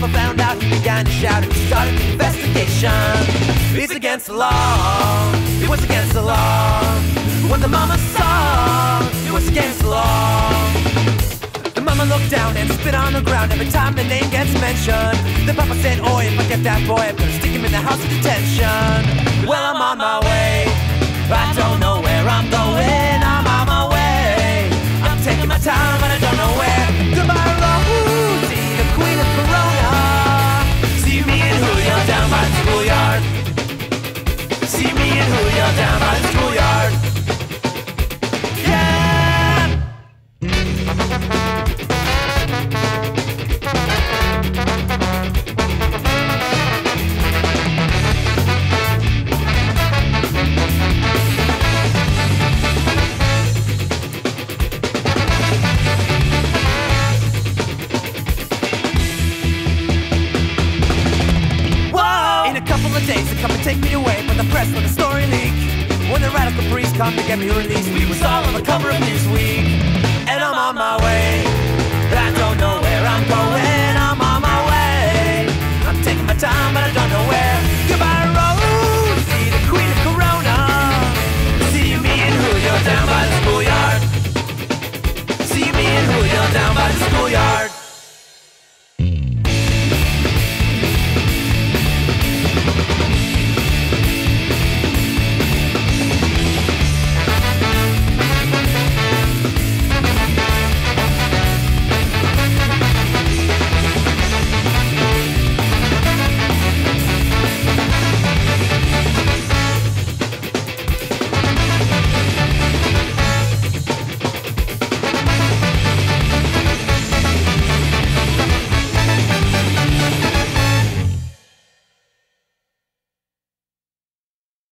mama found out, he began to shout and started an investigation. It's against the law. It was against the law. What the mama saw, it was against the law. The mama looked down and spit on the ground every time the name gets mentioned. The papa said, "Oi, if I get that boy, I'm gonna stick him in the house of detention." Well, I'm on my way. I don't know where I'm going. I'm on my way. I'm taking my time, but I don't know where. Goodbye, Rosie, the queen of Corona. See me and Julio down by the schoolyard. See me and Julio down by the schoolyard. Come and take me away from the press when the story leak. When the radical breeze come to get me released, we was all on the cover of Newsweek. And I'm on my way.